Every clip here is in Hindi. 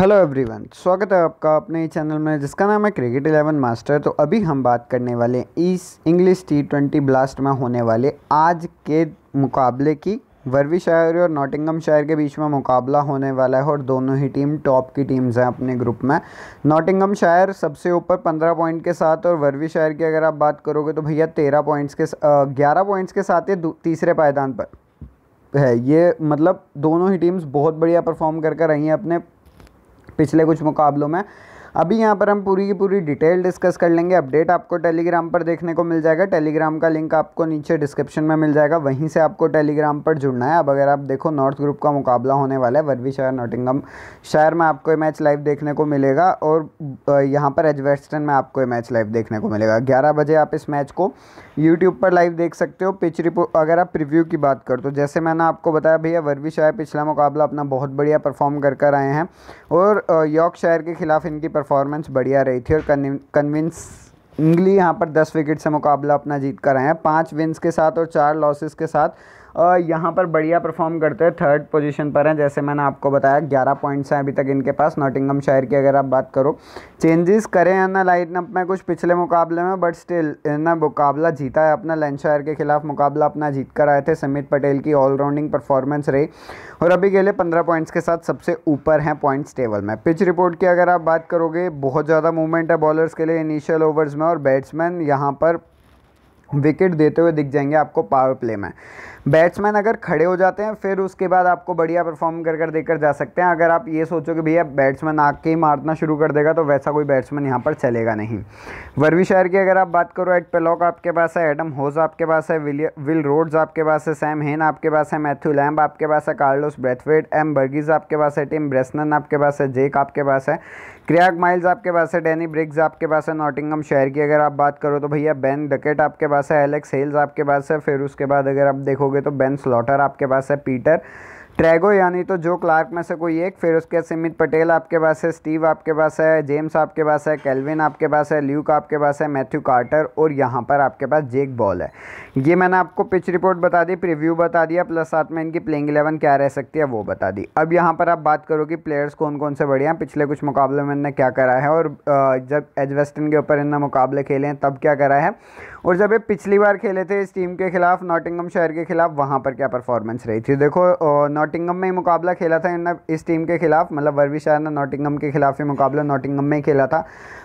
हेलो एवरीवन, स्वागत है आपका अपने चैनल में जिसका नाम है क्रिकेट 11 मास्टर। तो अभी हम बात करने वाले हैं इस इंग्लिश T20 ब्लास्ट में होने वाले आज के मुकाबले की। वर्विशायर और नॉटिंघमशायर के बीच में मुकाबला होने वाला है और दोनों ही टीम टॉप की टीम्स हैं अपने ग्रुप में। नॉटिंघमशायर सबसे ऊपर 15 पॉइंट के साथ और वर्विशायर की अगर आप बात करोगे तो भैया 11 पॉइंट्स के साथ ये तीसरे पायदान पर है। ये मतलब दोनों ही टीम्स बहुत बढ़िया परफॉर्म करके रही हैं अपने पिछले कुछ मुकाबलों में। अभी यहाँ पर हम पूरी की पूरी डिटेल डिस्कस कर लेंगे। अपडेट आपको टेलीग्राम पर देखने को मिल जाएगा, टेलीग्राम का लिंक आपको नीचे डिस्क्रिप्शन में मिल जाएगा, वहीं से आपको टेलीग्राम पर जुड़ना है। अब अगर आप देखो नॉर्थ ग्रुप का मुकाबला होने वाला है, वर्विशायर नॉटिंघमशायर में आपको ये मैच लाइव देखने को मिलेगा और यहाँ पर एडवेस्टन में आपको ये मैच लाइव देखने को मिलेगा। 11 बजे आप इस मैच को यूट्यूब पर लाइव देख सकते हो। पिच रिपोर्ट अगर आप प्रिव्यू की बात कर तो जैसे मैंने आपको बताया भैया, वर्विशायर पिछला मुकाबला अपना बहुत बढ़िया परफॉर्म कर कर आए हैं और यॉर्कशायर के खिलाफ इनकी परफॉर्मेंस बढ़िया रही थी और कन्विंसिंगली यहाँ पर 10 विकेट से मुकाबला अपना जीत कर आए हैं। 5 विन्स के साथ और 4 लॉसेस के साथ यहाँ पर बढ़िया परफॉर्म करते हैं, 3rd पोजीशन पर हैं जैसे मैंने आपको बताया। 11 पॉइंट्स हैं अभी तक इनके पास। नॉटिंघमशायर की अगर आप बात करो, चेंजेस करें हैं ना लाइनअप में कुछ पिछले मुकाबले में, बट स्टिल ना मुकाबला जीता है अपना। लैंकशायर के खिलाफ मुकाबला अपना जीत कर आए थे, सुमित पटेल की ऑलराउंडिंग परफॉर्मेंस रही और अभी के लिए 15 पॉइंट्स के साथ सबसे ऊपर हैं पॉइंट्स टेबल में। पिच रिपोर्ट की अगर आप बात करोगे, बहुत ज़्यादा मूवमेंट है बॉलर्स के लिए इनिशियल ओवर्स में और बैट्समैन यहाँ पर विकेट देते हुए दिख जाएंगे आपको पावर प्ले में। बैट्समैन अगर खड़े हो जाते हैं फिर उसके बाद आपको बढ़िया परफॉर्म कर कर देकर जा सकते हैं। अगर आप ये सोचो कि भैया बैट्समैन आके ही मारना शुरू कर देगा तो वैसा कोई बैट्समैन यहाँ पर चलेगा नहीं। वर्विशायर की अगर आप बात करो, एड पोलॉक आपके पास है, एडम होज आपके पास है, विल रोड्स आपके पास है, सैम हेन आपके पास है, मैथ्यू लैम्ब आपके पास है, कार्लोस ब्रैथवेट एम बर्गीज आपके पास है, टिम ब्रेसनन आपके पास है, जेक आपके पास है, क्रेग माइल्स आपके पास है, डैनी ब्रिग्स आपके पास है। नॉटिंघमशायर की अगर आप बात करो तो भैया बेन डकेट आपके पास है, एलेक्स हेल्स आपके पास है, फिर उसके बाद अगर आप देखोगे तो बेन स्लॉटर आपके पास है, पीटर ट्रेगो यानी तो जो क्लार्क में से कोई एक, फिर उसके सुमित पटेल आपके पास है, स्टीव आपके पास है, जेम्स आपके पास है, कैल्विन आपके पास है, ल्यूक आपके पास है, मैथ्यू कार्टर और यहाँ पर आपके पास जेक बॉल है। ये मैंने आपको पिच रिपोर्ट बता दी, प्रीव्यू बता दिया, प्लस साथ में इनकी प्लेइंग 11 क्या रह सकती है वो बता दी। अब यहाँ पर आप बात करो कि प्लेयर्स कौन कौन से बढ़िया हैं, पिछले कुछ मुकाबले में इन्होंने क्या करा है और जब एडवेस्टन के ऊपर इन्होंने मुकाबले खेले हैं तब क्या करा है और जब ये पिछली बार खेले थे इस टीम के खिलाफ नॉटिंघमशायर के खिलाफ वहाँ पर क्या परफॉर्मेंस रही थी। देखो नॉटिंघम में ही मुकाबला खेला था इन्होंने इस टीम के खिलाफ, मतलब वर्विशायर ने नॉटिंघम के खिलाफ ही मुकाबला नॉटिंघम में ही खेला था।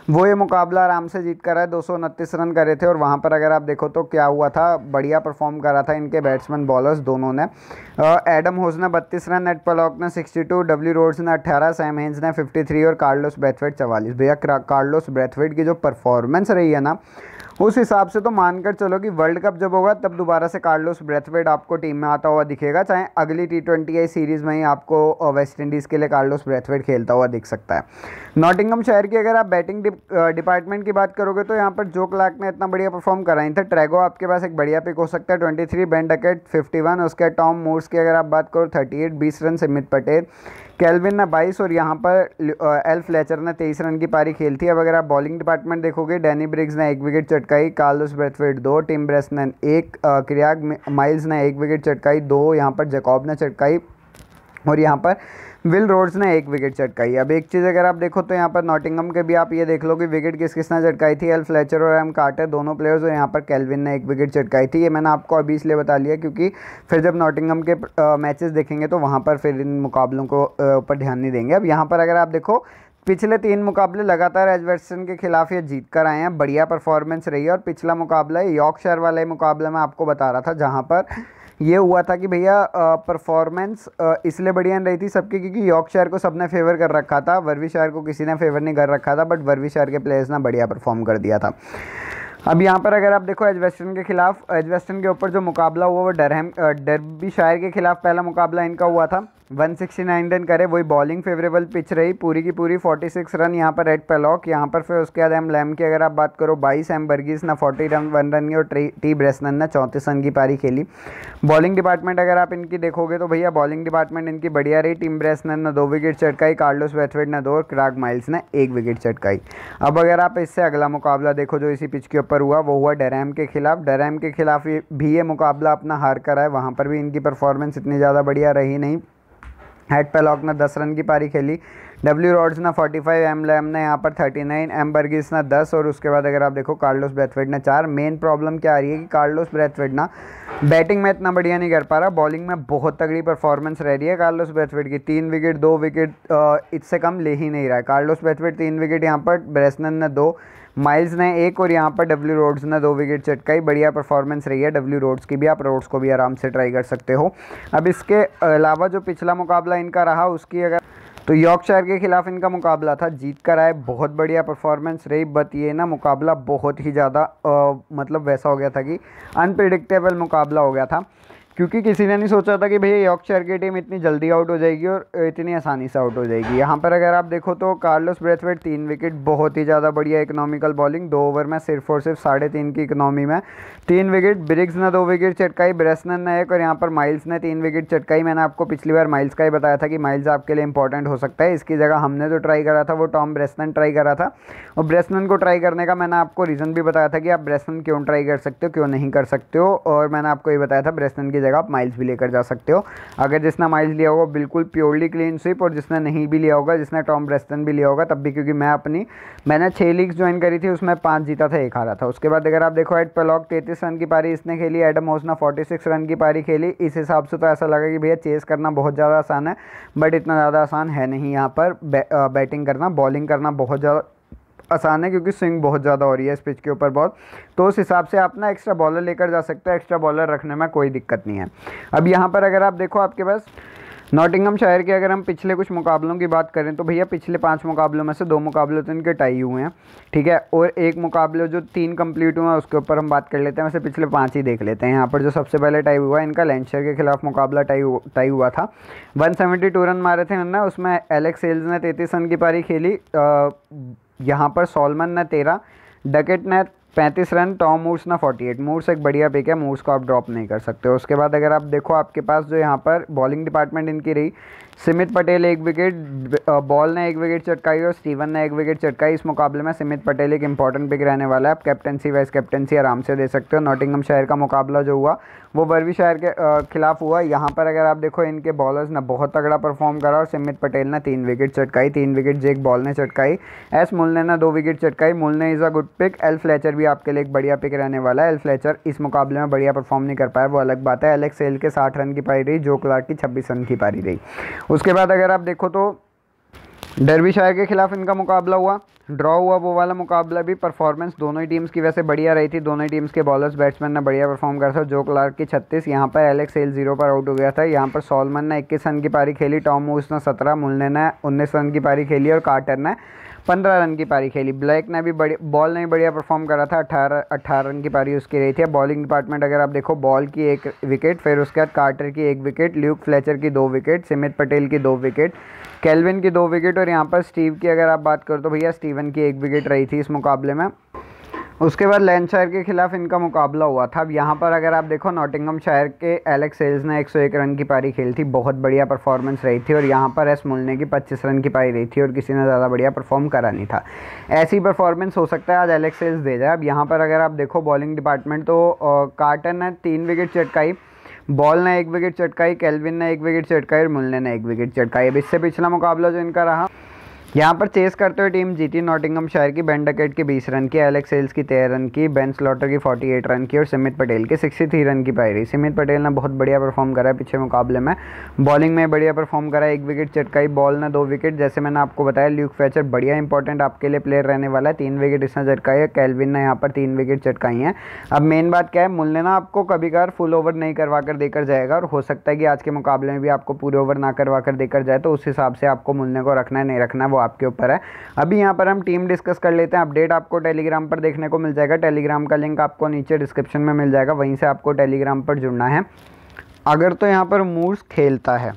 वो ये मुकाबला आराम से जीत कर आए, 229 रन करे थे और वहाँ पर अगर आप देखो तो क्या हुआ था, बढ़िया परफॉर्म करा था इनके बैट्समैन बॉलर्स दोनों ने। एडम होज ने 32 रन, एड पोलॉक ने 62, डब्ल्यू रोड्स ने 18, सैम हेन्स ने 53 और कार्लोस ब्रैथवेट 44। भैया कार्लोस ब्रैथवेट की जो परफॉर्मेंस रही है ना उस हिसाब से तो मानकर चलो कि वर्ल्ड कप जब होगा तब दोबारा से कार्लोस ब्रैथवेट आपको टीम में आता हुआ दिखेगा, चाहे अगली T20 सीरीज़ में ही आपको वेस्ट इंडीज़ के लिए कार्लोस ब्रैथवेट खेलता हुआ दिख सकता है। नॉटिंघमशायर की अगर आप बैटिंग डिपार्टमेंट की बात करोगे तो यहाँ पर जो क्लार्क ने इतना बढ़िया परफॉर्म कराई थे, ट्रेगो आपके पास एक बढ़िया पिक हो सकता है 23, बेन डकेट 51, उसके टॉम मूर्स की अगर आप बात करो 38, 20 रन, सुमित पटेल, कैल्विन ने 22 और यहाँ पर एल्फ फ्लेचर ने 23 रन की पारी खेल थी। अब अगर आप बॉलिंग डिपार्टमेंट देखोगे, डैनी ब्रिग्स ने 1 विकेट चटकाई, Carlos Brathwaite 2, Tim Bresnan 1, Craig Miles ने 1 विकेट चटकाई 2, यहाँ पर जैकब ने चटकाई और यहाँ पर विल रोड्स ने 1 विकेट चटकाई। अब एक चीज़ अगर आप देखो तो यहाँ पर नॉटिंघम के भी आप ये देख लो कि विकेट किस किसने चटकाई थी, एल फ्लेचर और एम कार्टर दोनों प्लेयर्स और यहाँ पर कैल्विन ने 1 विकेट चटकाई थी। ये मैंने आपको अभी इसलिए बता लिया क्योंकि फिर जब नॉटिंघम के मैचेस देखेंगे तो वहाँ पर फिर इन मुकाबलों को ऊपर ध्यान नहीं देंगे। अब यहाँ पर अगर आप देखो पिछले 3 मुकाबले लगातार एडवेस्टन के खिलाफ ये जीत कर आए हैं, बढ़िया परफॉर्मेंस रही है और पिछला मुकाबला यॉर्कशायर वाले मुकाबला मैं आपको बता रहा था जहाँ पर ये हुआ था कि भैया परफॉर्मेंस इसलिए बढ़िया रही थी सबकी क्योंकि यॉर्कशायर को सबने फेवर कर रखा था, वर्विशायर को किसी ने फेवर नहीं कर रखा था, बट वर्विशायर के प्लेयर्स ने बढ़िया परफॉर्म कर दिया था। अब यहाँ पर अगर आप देखो एडवेस्टन के खिलाफ, एडवेस्टन के ऊपर जो मुकाबला हुआ वो डर्बीशायर के खिलाफ पहला मुकाबला इनका हुआ था, 169 रन करे, वही बॉलिंग फेवरेबल पिच रही पूरी की पूरी, 46 रन यहाँ पर एड पोलॉक, यहाँ पर फिर उसके बाद एम लैम की अगर आप बात करो 22, एम बर्गीज ने 41 रन की और टी ब्रेसनन ने 34 रन की पारी खेली। बॉलिंग डिपार्टमेंट अगर आप इनकी देखोगे तो भैया बॉलिंग डिपार्टमेंट इनकी बढ़िया रही, टिम ब्रेसनन ने 2 विकेट चटकाई, कार्लोस ब्रैथवेट ने 2 और क्रेग माइल्स ने 1 विकेट चटकाई। अब अगर आप इससे अगला मुकाबला देखो जो इसी पिच के ऊपर हुआ वो हुआ डरहम के खिलाफ, डरहम के खिलाफ भी ये मुकाबला अपना हार कर आए, वहाँ पर भी इनकी परफॉर्मेंस इतनी ज़्यादा बढ़िया रही नहीं, एड पॉलॉक ने 10 रन की पारी खेली, डब्ल्यू रॉड्स ने 45, एम लैम ने यहाँ पर 39, एम बर्गिस ने 10 और उसके बाद अगर आप देखो कार्लोस ब्रैथवेट ने 4। मेन प्रॉब्लम क्या आ रही है कि कार्लोस ब्रैथवेट ना बैटिंग में इतना बढ़िया नहीं कर पा रहा, बॉलिंग में बहुत तगड़ी परफॉर्मेंस रह रही है कार्लोस ब्रैथवेट की। 3 विकेट 2 विकेट इससे कम ले ही नहीं रहा है कार्लोस ब्रैथवेट। 3 विकेट यहाँ पर ब्रेसनन ने 2, माइल्स ने 1 और यहाँ पर डब्ल्यू रोड्स ने 2 विकेट चटकाई। बढ़िया परफॉर्मेंस रही है डब्ल्यू रोड्स की भी, आप रोड्स को भी आराम से ट्राई कर सकते हो। अब इसके अलावा जो पिछला मुकाबला इनका रहा उसकी अगर तो यॉर्कशायर के खिलाफ इनका मुकाबला था, जीत कर आए, बहुत बढ़िया परफॉर्मेंस रही। बट ये ना मुकाबला बहुत ही ज़्यादा मतलब वैसा हो गया था कि अनप्रेडिक्टेबल मुकाबला हो गया था, क्योंकि किसी ने नहीं सोचा था कि भैया यॉर्कशायर की टीम इतनी जल्दी आउट हो जाएगी और इतनी आसानी से आउट हो जाएगी। यहाँ पर अगर आप देखो तो कार्लोस ब्रैथवेट 3 विकेट, बहुत ही ज़्यादा बढ़िया इकोनॉमिकल बॉलिंग, 2 ओवर में सिर्फ और सिर्फ 3.5 की इकोनॉमी में 3 विकेट। ब्रिग्स ने 2 विकेट चटकाई, ब्रेसनन ने 1 और यहाँ पर माइल्स ने 3 विकेट चटकाई। मैंने आपको पिछली बार माइल्स का ही बताया था कि माइल्स आपके लिए इंपॉर्टेंट हो सकता है, इसकी जगह हमने जो ट्राई करा था वो टॉम ब्रेसनन ट्राई करा था। और ब्रेसनन को ट्राई करने का मैंने आपको रीज़न भी बताया था कि आप ब्रेसनन क्यों ट्राई कर सकते हो, क्यों नहीं कर सकते हो। और मैंने आपको ये बताया था ब्रेसनन की जगह आप माइल्स भी लेकर जा सकते हो। अगर जिसने माइल्स लिया होगा बिल्कुल प्योरली क्लीन स्वीप, और जिसने नहीं भी लिया होगा, जिसने टॉम ब्रेस्टन भी लिया होगा तब भी, क्योंकि मैंने 6 लीग्स ज्वाइन करी थी, उसमें 5 जीता था, 1 हारा था। उसके बाद अगर आप देखो एड पॉलॉक 33 रन की पारी इसने खेली, एडम होस ने 46 रन की पारी खेली। इस हिसाब से तो ऐसा लगा कि भैया चेस करना बहुत ज़्यादा आसान है, बट इतना ज़्यादा आसान है नहीं। यहाँ पर बैटिंग करना, बॉलिंग करना बहुत ज़्यादा आसान है, क्योंकि स्विंग बहुत ज़्यादा हो रही है इस पिच के ऊपर बहुत, तो उस हिसाब से आप ना एक्स्ट्रा बॉलर लेकर जा सकते हो, एक्स्ट्रा बॉलर रखने में कोई दिक्कत नहीं है। अब यहाँ पर अगर आप देखो आपके पास नॉटिंघमशायर के अगर हम पिछले कुछ मुकाबलों की बात करें तो भैया पिछले 5 मुकाबलों में से 2 मुकाबले तो इनके टाई हुए हैं, ठीक है, और 1 मुकाबले जो 3 कंप्लीट हुए हैं उसके ऊपर हम बात कर लेते हैं। वैसे पिछले 5 ही देख लेते हैं। यहाँ पर जो सबसे पहले टाई हुआ इनका लैंशर के खिलाफ मुकाबला टाई हुआ था, 172 रन मारे थे उन्होंने, उसमें एलेक्स हेल्स ने 33 रन की पारी खेली, यहाँ पर सॉलमन ने 13, डकेट ने 35 रन, टॉम मूर्स ने 48। मूर्स एक बढ़िया पिक है, मूर्स को आप ड्रॉप नहीं कर सकते हो। उसके बाद अगर आप देखो आपके पास जो यहाँ पर बॉलिंग डिपार्टमेंट इनकी रही, सुमित पटेल 1 विकेट, बॉल ने 1 विकेट चटकाई और स्टीवन ने 1 विकेट चटकाई। इस मुकाबले में सुमित पटेल एक इंपॉर्टेंट पिक रहने वाला है, आप कैप्टनसी वाइस कैप्टनसी आराम से दे सकते हो। नॉटिंघमशायर का मुकाबला जो हुआ वो वारविकशायर के खिलाफ हुआ। यहाँ पर अगर आप देखो इनके बॉलर्स ने बहुत तगड़ा परफॉर्म करा और सुमित पटेल ने 3 विकेट चटकाई, 3 विकेट जेक बॉल ने चटकाई, एस मुल्ने ने 2 विकेट चटकाई। Mullaney is a good pick, L Fletcher भी आपके लिए एक बढ़िया पिक रहने वाला है। एल्फ फ्लेचर इस मुकाबले में बढ़िया परफॉर्म नहीं कर पाया वो अलग बात है। एलेक्स हेल के 60 रन की पारी रही, जो क्लार्क की 26 रन की पारी रही। उसके बाद अगर आप देखो तो डर्बीशायर के खिलाफ इनका मुकाबला हुआ, ड्रॉ हुआ वो वाला मुकाबला भी। परफॉर्मेंस दोनों ही टीम्स की वैसे बढ़िया रही थी, दोनों ही टीम्स के बॉलर्स बैट्समैन ने बढ़िया परफॉर्म करा था। जो क्लार्क की 36, यहाँ पर एलेक्स हेल 0 पर आउट हो गया था। यहाँ पर सॉलमन ने 21 रन की पारी खेली, टॉम मूर्स ने 17, मुल्ने ने 19 रन की पारी खेली और कार्टर ने 15 रन की पारी खेली। ब्लैक ने भी बॉल ने भी बढ़िया परफॉर्म करा था, 18 रन की पारी उसकी रही थी। बॉलिंग डिपार्टमेंट अगर आप देखो बॉल की 1 विकेट, फिर उसके बाद कार्टर की 1 विकेट, ल्यूक फ्लेचर की 2 विकेट, सुमित पटेल की 2 विकेट, कैल्विन की 2 विकेट और यहाँ पर स्टीव की अगर आप बात करो तो भैया स्टीवन की 1 विकेट रही थी इस मुकाबले में। उसके बाद लैंशायर के खिलाफ इनका मुकाबला हुआ था। अब यहाँ पर अगर आप देखो नॉटिंघमशायर के एलेक्स हेल्स ने 101 रन की पारी खेली थी, बहुत बढ़िया परफॉर्मेंस रही थी और यहाँ पर एस मुल्ने की 25 रन की पारी रही थी और किसी ने ज़्यादा बढ़िया परफॉर्म करा नहीं था। ऐसी परफॉर्मेंस हो सकता है आज एलेक्स हेल्स दे जाए। अब यहाँ पर अगर आप देखो बॉलिंग डिपार्टमेंट तो कार्टर ने 3 विकेट चटकाई, बॉल ने 1 विकेट चटकाई, कैल्विन ने 1 विकेट चटकाई और मुल्ने ने 1 विकेट चटकाई। अब इससे पिछला मुकाबला जो इनका रहा यहाँ पर चेस करते हुए टीम जीती नॉटिंघमशायर की, बेन डकेट की 20 रन की, एलेक्स हेल्स की 13 रन की, बेन स्लॉटर की 48 रन की और सुमित पटेल के 63 रन की पारी रही। सुमित पटेल ने बहुत बढ़िया परफॉर्म करा है पिछले मुकाबले में, बॉलिंग में बढ़िया परफॉर्म करा, 1 विकेट चटकाई, बॉल ने 2 विकेट, जैसे मैंने आपको बताया। ल्यूक फ्लेचर बढ़िया इंपॉर्टेंट आपके लिए प्लेयर रहने वाला है, 3 विकेट इसने चटकाई है, कैल्विन ने यहाँ पर 3 विकेट चटकाई हैं। अब मेन बात क्या है, मुल्ने ना आपको कभी कभार फुल ओवर नहीं करवा कर देकर जाएगा और हो सकता है कि आज के मुकाबले में भी आपको पूरे ओवर ना करवा कर देकर जाए, तो उस हिसाब से आपको मुल्ने को रखना है नहीं रखना वो आपके ऊपर है। अभी यहाँ पर हम टीम डिस्कस कर लेते हैं। अपडेट आपको टेलीग्राम पर देखने को मिल जाएगा, टेलीग्राम का लिंक आपको नीचे डिस्क्रिप्शन में मिल जाएगा, वहीं से आपको टेलीग्राम पर जुड़ना है। अगर तो यहाँ पर मूर्स खेलता है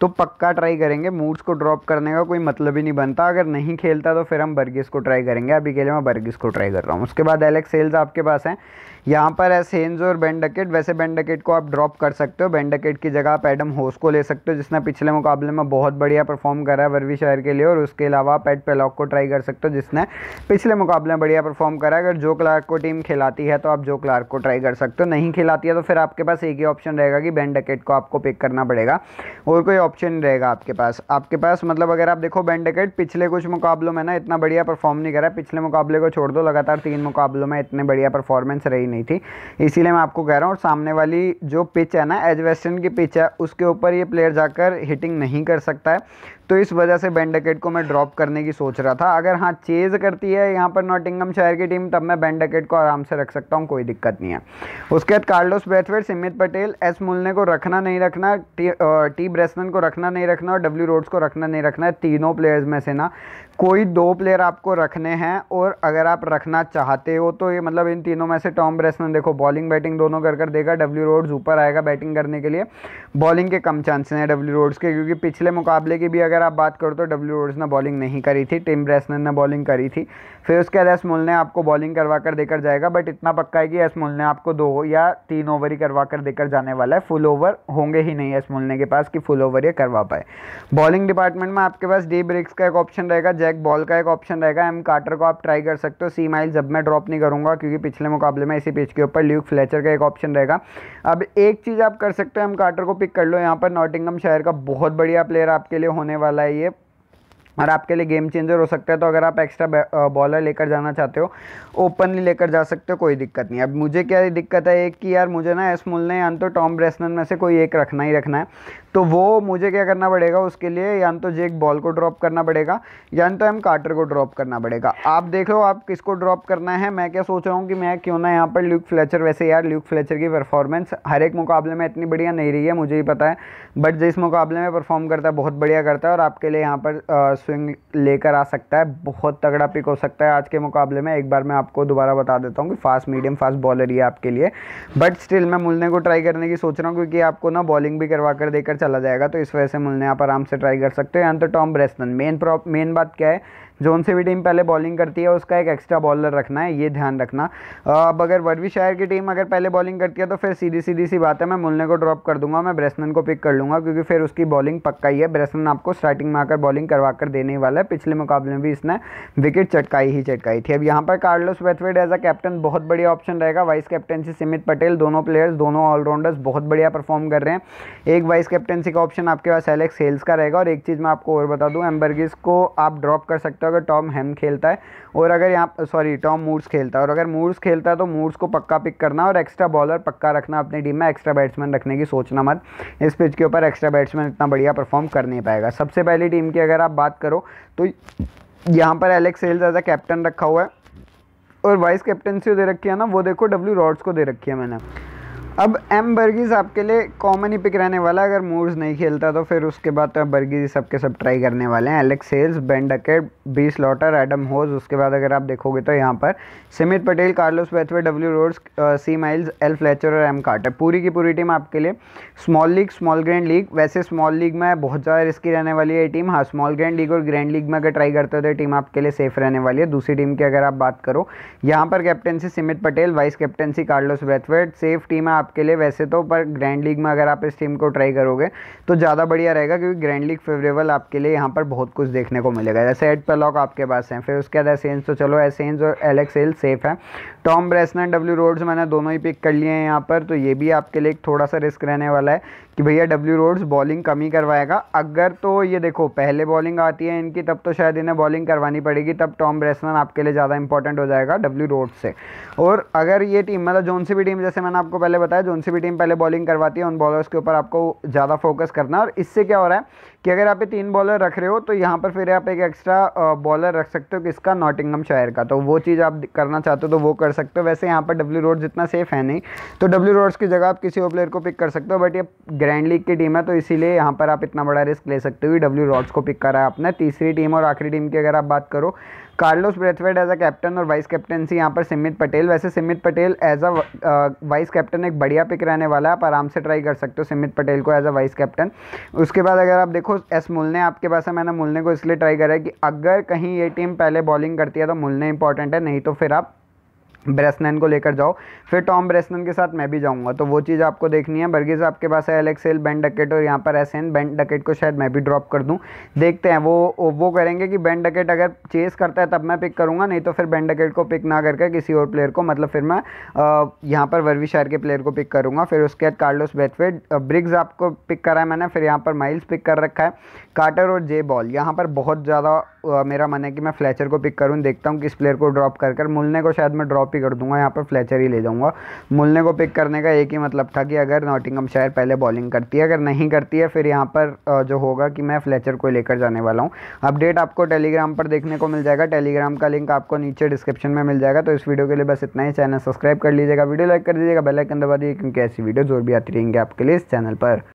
तो पक्का ट्राई करेंगे, मूड्स को ड्रॉप करने का कोई मतलब ही नहीं बनता। अगर नहीं खेलता तो फिर हम बर्गिस को ट्राई करेंगे, अभी के लिए मैं बर्गिस को ट्राई कर रहा हूँ। उसके बाद एलेक्स हेल्स आपके पास हैं, यहाँ पर एस हेन्स और बेन डकेट। वैसे बेन डकेट को आप ड्रॉप कर सकते हो, बेन डकेट की जगह आप एडम होस को ले सकते हो जिसने पिछले मुकाबले में बहुत बढ़िया परफॉर्म करा है वारविकशायर के लिए, और उसके अलावा आप एड पॉलॉक को ट्राई कर सकते हो जिसने पिछले मुकाबले में बढ़िया परफॉर्म करा। अगर जो क्लार्क को टीम खिलाती है तो आप जो क्लार्क को ट्राई कर सकते हो, नहीं खिलाती है तो फिर आपके पास एक ही ऑप्शन रहेगा कि बेन डकेट को आपको पिक करना पड़ेगा और कोई ऑप्शन रहेगा आपके पास। मतलब अगर आप देखो बेन डकेट पिछले कुछ मुकाबलों में ना इतना बढ़िया परफॉर्म नहीं करा, पिछले मुकाबले को छोड़ दो, लगातार 3 मुकाबलों में इतने बढ़िया परफॉर्मेंस रही नहीं थी, इसीलिए मैं आपको कह रहा हूँ। और सामने वाली जो पिच है ना एजवेस्टन की पिच है, उसके ऊपर ये प्लेयर जाकर हिटिंग नहीं कर सकता है, तो इस वजह से बेन डकेट को मैं ड्रॉप करने की सोच रहा था। अगर हाँ चेज़ करती है यहाँ पर नॉटिंघमशायर की टीम, तब मैं बेन डकेट को आराम से रख सकता हूँ, कोई दिक्कत नहीं है। उसके बाद Carlos Brathwaite, Sumit Patel, S Mullaney को रखना नहीं रखना, टी ब्रेसनन को रखना नहीं रखना और डब्ल्यू रोड्स को रखना नहीं रखना है। तीनों प्लेयर्स में से ना कोई 2 प्लेयर आपको रखने हैं, और अगर आप रखना चाहते हो तो ये मतलब इन तीनों में से टॉम ब्रेसनन देखो बॉलिंग बैटिंग दोनों कर देगा, डब्ल्यू रोड्स ऊपर आएगा बैटिंग करने के लिए, बॉलिंग के कम चांसेस हैं डब्ल्यू रोड्स के, क्योंकि पिछले मुकाबले की भी अगर आप बात करो तो डब्ल्यू रोड्स ने बॉलिंग नहीं करी थी, टिम ब्रेसनन ने बॉलिंग करी थी। फिर उसके बाद एस मुलने आपको बॉलिंग करवा कर देकर जाएगा, बट इतना पक्का है कि एस मुलने आपको 2 या 3 ओवर ही करवा कर देकर जाने वाला है, फुल ओवर होंगे ही नहीं एस मुलने के पास कि फुल ओवर ये करवा पाए। बॉलिंग डिपार्टमेंट में आपके पास डी ब्रिग्स का एक ऑप्शन रहेगा, जैक बॉल का एक ऑप्शन रहेगा, एम कार्टर को आप ट्राई कर सकते हो, सी माइल्स अब मैं ड्रॉप नहीं करूंगा क्योंकि पिछले मुकाबले में इसी पिच के ऊपर, ल्यूक फ्लेचर का एक ऑप्शन रहेगा। अब एक चीज़ आप कर सकते हो, एम कार्टर को पिक कर लो, यहाँ पर नॉटिंघमशायर का बहुत बढ़िया प्लेयर आपके लिए होने वाला है ये, और आपके लिए गेम चेंजर हो सकता है। तो अगर आप एक्स्ट्रा बॉलर लेकर जाना चाहते हो, ओपनली लेकर जा सकते हो, कोई दिक्कत नहीं। अब मुझे क्या दिक्कत है एक कि यार मुझे ना एस मुलने या तो टॉम ब्रेसनन में से कोई एक रखना ही रखना है, तो वो मुझे क्या करना पड़ेगा उसके लिए, या तो जेक बॉल को ड्रॉप करना पड़ेगा या तो एम कार्टर को ड्रॉप करना पड़ेगा। आप देख लो आप किसको ड्रॉप करना है। मैं क्या सोच रहा हूँ कि मैं क्यों ना यहाँ पर ल्यूक फ्लेचर, वैसे यार ल्यूक फ्लेचर की परफॉर्मेंस हर एक मुकाबले में इतनी बढ़िया नहीं रही है मुझे ही पता है, बट जिस मुकाबले में परफॉर्म करता है बहुत बढ़िया करता है, और आपके लिए यहाँ पर स्विंग लेकर आ सकता है, बहुत तगड़ा पिक हो सकता है आज के मुकाबले में। एक बार मैं आपको दोबारा बता देता हूँ कि फास्ट मीडियम फास्ट बॉलर ही है आपके लिए, बट स्टिल मैं मुलने को ट्राई करने की सोच रहा हूँ क्योंकि आपको ना बॉलिंग भी करवा कर देकर चला जाएगा, तो इस वजह से मुलने आप आराम से ट्राई कर सकते हो, या तो टॉम ब्रेसनन। मेन बात क्या है, जोन से भी टीम पहले बॉलिंग करती है उसका एक एक्स्ट्रा बॉलर रखना है, ये ध्यान रखना। अब अगर वर्विशायर की टीम अगर पहले बॉलिंग करती है तो फिर सीधी सी बात है, मैं मुलने को ड्रॉप कर दूंगा, मैं ब्रेसनन को पिक कर लूँगा क्योंकि फिर उसकी बॉलिंग पक्का ही है, ब्रेसनन आपको स्टार्टिंग में आकर बॉलिंग करवा कर देने वाला है। पिछले मुकाबले में भी इसने विकेट चटकाई थी। अब यहाँ पर Carlos Brathwaite as a captain बहुत बढ़िया ऑप्शन रहेगा, वाइस कैप्टनसी सुमित पटेल, दोनों प्लेयर्स दोनों ऑलराउंडर्स बहुत बढ़िया परफॉर्म कर रहे हैं। एक वाइस कैप्टनसी का ऑप्शन आपके पास एलेक्स हेल्स का रहेगा। और एक चीज़ मैं आपको और बता दूँ, एम्बर्गिस को आप ड्रॉप कर सकते हो अगर टॉम मूर्स खेलता है, और अगर मूर्स खेलता है तो मूर्स को पक्का पिक करना और एक्स्ट्रा बॉलर पक्का रखना अपनी टीम में, एक्स्ट्रा बैट्समैन रखने की सोचना मत, इस पिच के ऊपर एक्स्ट्रा बैट्समैन इतना बढ़िया परफॉर्म कर नहीं पाएगा। सबसे पहली टीम की अगर आप बात करो तो यहाँ पर Alex Hales as a captain रखा हुआ है, और वाइस कैप्टनसी दे रखी है ना वो देखो डब्ल्यू रॉड्स को दे रखी है मैंने। अब एम बर्गीज़ आपके लिए कॉमन ही पिक रहने वाला है, अगर मूर्स नहीं खेलता तो फिर उसके बाद तो बर्गीज़ सबके सब ट्राई करने वाले हैं, Alex Hales, Ben Duckett, B Slater, Adam Hose. उसके बाद अगर आप देखोगे तो यहाँ पर Sumit Patel, Carlos Brathwaite, W Rhodes, C Miles, L Fletcher और एम कार्टर, पूरी की पूरी टीम आपके लिए small league small grand league. वैसे स्मॉल लीग में बहुत ज़्यादा रिस्की रहने वाली है टीम, हाँ स्मॉल ग्रैंड लीग और ग्रैंड लीग में अगर ट्राई करते हो तो टीम आपके लिए सेफ रहने वाली है। दूसरी टीम की अगर आप बात करो, यहाँ पर captaincy Sumit Patel, vice captaincy Carlos Brathwaite, safe team है आपके लिए वैसे तो, पर ग्रैंड लीग में अगर आप इस टीम को ट्राई करोगे तो ज़्यादा बढ़िया रहेगा क्योंकि ग्रैंड लीग फेवरेबल आपके लिए यहाँ पर बहुत कुछ देखने को मिलेगा। जैसे एड पॉलॉक आपके पास हैं, फिर उसके बाद एसेंस, तो चलो एसेंस और एलेक्स हेल्स सेफ है, टॉम ब्रेसनन, डब्ल्यू रोड्स मैंने दोनों ही पिक कर लिए हैं यहाँ पर, तो ये भी आपके लिए थोड़ा सा रिस्क रहने वाला है कि भैया डब्ल्यू रोड्स बॉलिंग कम ही करवाएगा। अगर तो ये देखो पहले बॉलिंग आती है इनकी तब तो शायद इन्हें बॉलिंग करवानी पड़ेगी, तब टॉम ब्रेसनन आपके लिए ज़्यादा इंपॉर्टेंट हो जाएगा डब्ल्यू रोड्स से। और अगर ये टीम मतलब जोन सी भी टीम, जैसे मैंने आपको पहले बताया, जोन सी भी टीम पहले बॉलिंग करवाती है, उन बॉलर्स के ऊपर आपको ज़्यादा फोकस करना है। और इससे क्या हो रहा है कि अगर आप 3 बॉलर रख रहे हो तो यहाँ पर फिर आप एक एक्स्ट्रा बॉलर रख सकते हो किसका, नॉटिंघमशायर का, तो वो चीज़ आप करना चाहते हो तो वो कर सकते हो। वैसे यहाँ पर डब्ल्यू रोड्स जितना सेफ है नहीं, तो डब्ल्यू रोड्स की जगह आप किसी और प्लेयर को पिक कर सकते हो, बट ये ग्रैंड लीग की टीम है तो इसीलिए यहाँ पर आप इतना बड़ा रिस्क ले सकते हो कि डब्ल्यू रोड्स को पिक करा है आपने। तीसरी टीम और आखिरी टीम की अगर आप बात करो, Carlos Brathwaite as a captain और वाइस कैप्टनसी यहाँ पर सुमित पटेल। वैसे Sumit Patel as a vice captain एक बढ़िया पिक रहने वाला है, आप आराम से ट्राई कर सकते हो सुमित पटेल को एज अ वाइस कैप्टन। उसके बाद अगर आप देखो एस मुलने आपके पास है, मैंने मुलने को इसलिए ट्राई करा है कि अगर कहीं ये टीम पहले बॉलिंग करती है तो मुलने इंपॉर्टेंट है, नहीं तो फिर आप ब्रेसनन को लेकर जाओ, फिर टॉम ब्रेसनन के साथ मैं भी जाऊंगा, तो वो चीज़ आपको देखनी है। बर्गीज़ आपके पास है, एलेक्स हेल, बेन डकेट और यहाँ पर ऐसे हैं, बेन डकेट को शायद मैं भी ड्रॉप कर दूं, देखते हैं। वो करेंगे कि बेन डकेट अगर चेस करता है तब मैं पिक करूंगा, नहीं तो फिर बेन डकेट को पिक ना करके किसी और प्लेयर को, मतलब फिर मैं यहाँ पर वर्विशायर के प्लेयर को पिक करूँगा। फिर उसके बाद कार्लोस ब्रैथवेट, ब्रिग्स आपको पिक करा है मैंने, फिर यहाँ पर माइल्स पिक कर रखा है, कार्टर और जे बॉल। यहाँ पर बहुत ज़्यादा मेरा मन है कि मैं फ्लेचर को पिक करूँ, देखता हूँ किस प्लेयर को ड्रॉप कर। मुल्ने को शायद मैं ड्रॉप ही कर दूंगा, यहाँ पर फ्लेचर ही ले जाऊंगा। मुल्ने को पिक करने का एक ही मतलब था कि अगर नॉटिंघमशायर पहले बॉलिंग करती है, अगर नहीं करती है फिर यहाँ पर जो होगा कि मैं फ्लेचर को लेकर जाने वाला हूँ। अपडेट आपको टेलीग्राम पर देखने को मिल जाएगा, टेलीग्राम का लिंक आपको नीचे डिस्क्रिप्शन में मिल जाएगा। तो इस वीडियो के लिए बस इतना ही, चैनल सब्सक्राइब कर लीजिएगा, वीडियो लाइक कर दीजिएगा, बेल आइकन दबा दीजिए, क्योंकि ऐसी वीडियोज़ और भी आती रहेंगी आपके लिए इस चैनल पर।